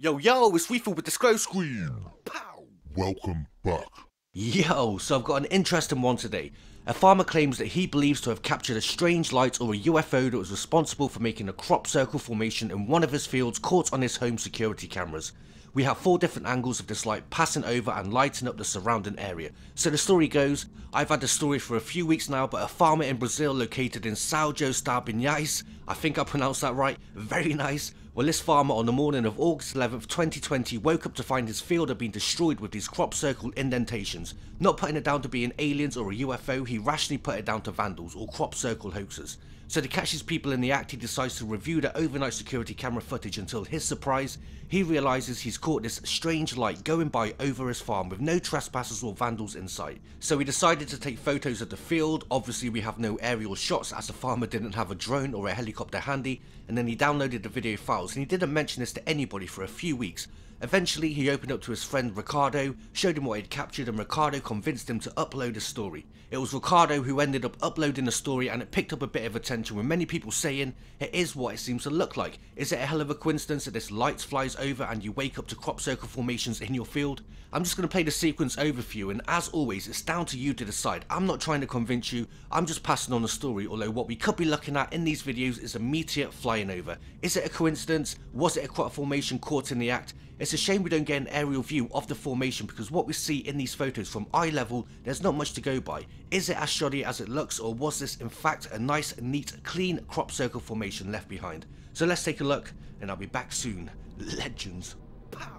Yo, it's Reefo with the Scrow Screen! Pow! Welcome back. Yo, so I've got an interesting one today. A farmer claims that he believes to have captured a strange light or a UFO that was responsible for making a crop circle formation in one of his fields caught on his home security cameras. We have four different angles of this light passing over and lighting up the surrounding area. So the story goes, I've had this story for a few weeks now, but a farmer in Brazil located in São José dos Pinhais, I think I pronounced that right, very nice. Well, this farmer on the morning of August 11th, 2020 woke up to find his field had been destroyed with these crop circle indentations. Not putting it down to being aliens or a UFO, he rationally put it down to vandals or crop circle hoaxers. So to catch his people in the act, he decides to review their overnight security camera footage until his surprise, he realises he's caught this strange light going by over his farm with no trespassers or vandals in sight. So he decided to take photos of the field. Obviously we have no aerial shots as the farmer didn't have a drone or a helicopter handy, and then he downloaded the video files. And he didn't mention this to anybody for a few weeks. Eventually he opened up to his friend Ricardo, showed him what he'd captured, and Ricardo convinced him to upload a story. It was Ricardo who ended up uploading a story, and it picked up a bit of attention with many people saying, it is what it seems to look like. Is it a hell of a coincidence that this light flies over and you wake up to crop circle formations in your field? I'm just going to play the sequence over for you, and as always it's down to you to decide. I'm not trying to convince you, I'm just passing on the story, although what we could be looking at in these videos is a meteor flying over. Is it a coincidence? Was it a crop formation caught in the act? It's a shame we don't get an aerial view of the formation, because what we see in these photos from eye level, there's not much to go by. Is it as shoddy as it looks, or was this in fact a nice, neat, clean crop circle formation left behind? So let's take a look, and I'll be back soon. Legends. Pow.